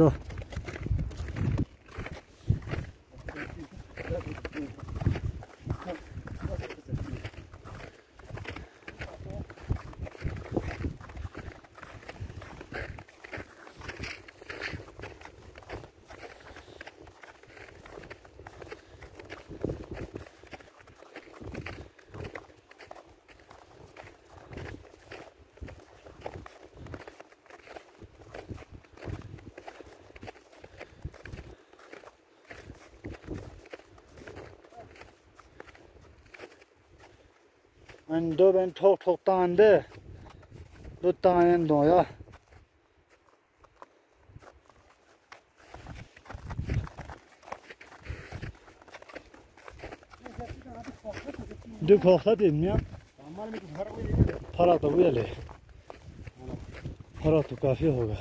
दो। Ando ben çok tandı. Bu tanen doya. Dük hoşta değil mi ya? Para da böyle. Para da kafi hoga.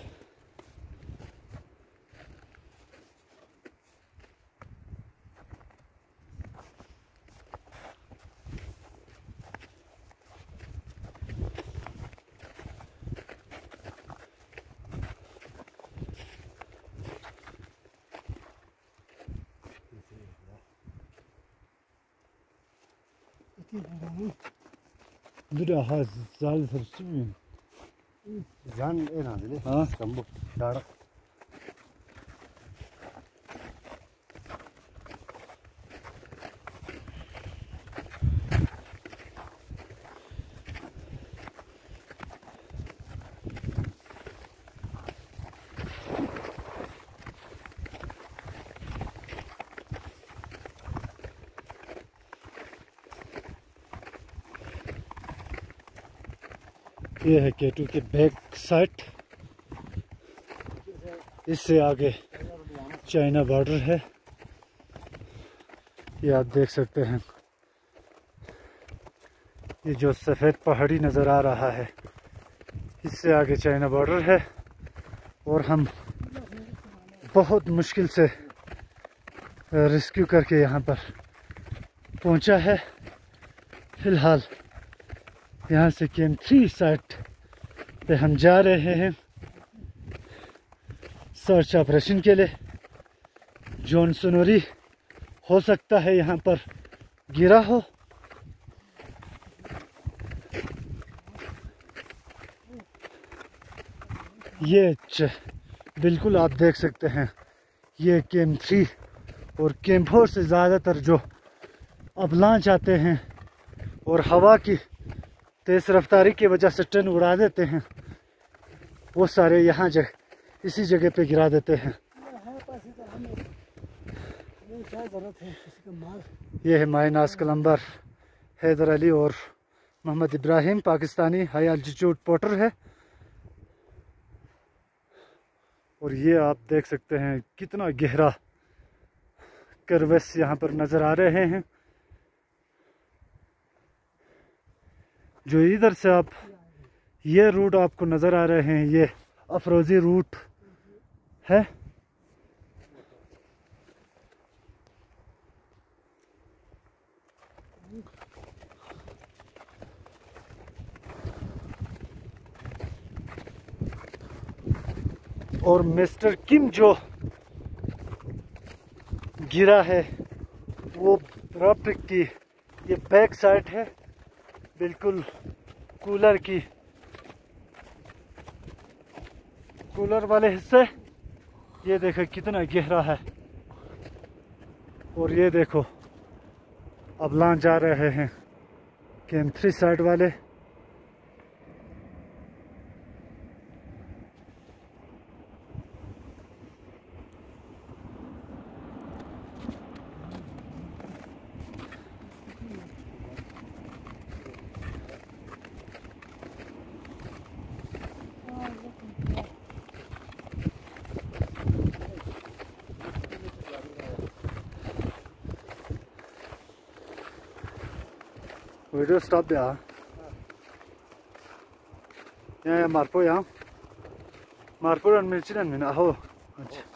Biraz zahil sarışmıyor. Zan en azından. Ha, sambo. Dara. ये है केटू के back side, इससे आगे China border है, ये आप देख सकते हैं। ये जो सफ़ेद पहाड़ी नज़र आ रहा है, इससे आगे चाइना बॉर्डर है और हम बहुत मुश्किल से रेस्क्यू करके यहाँ पर पहुँचा है। फ़िलहाल यहाँ से KM3 साइट पे हम जा रहे हैं सर्च ऑपरेशन के लिए। जॉनसनरी हो सकता है यहाँ पर गिरा हो। ये बिल्कुल आप देख सकते हैं, ये KM3 और KM4 से ज़्यादातर जो अवलांच आते हैं और हवा की तेज़ रफ्तारी की वजह से ट्रेन उड़ा देते हैं, वो सारे यहाँ इसी जगह पे गिरा देते हैं। ये है माइनास कलंबर हैदर अली और Mohammad Ibrahim, Pakistani high altitude porter है। और ये आप देख सकते हैं कितना गहरा करवस यहाँ पर नज़र आ रहे हैं। जो इधर से आप ये रूट आपको नज़र आ रहे हैं, ये अफरोज़ी रूट है। और मिस्टर किम जो गिरा है वो रॉप की ये बैक साइड है, बिल्कुल कूलर की कूलर वाले हिस्से। ये देखो कितना गहरा है और ये देखो अब लांच जा रहे हैं KM3 साइड वाले। वीडियो स्टॉप दिया यहाँ मारपो, यहाँ मारपो रन मिर्ची रन मिना हो। अच्छा।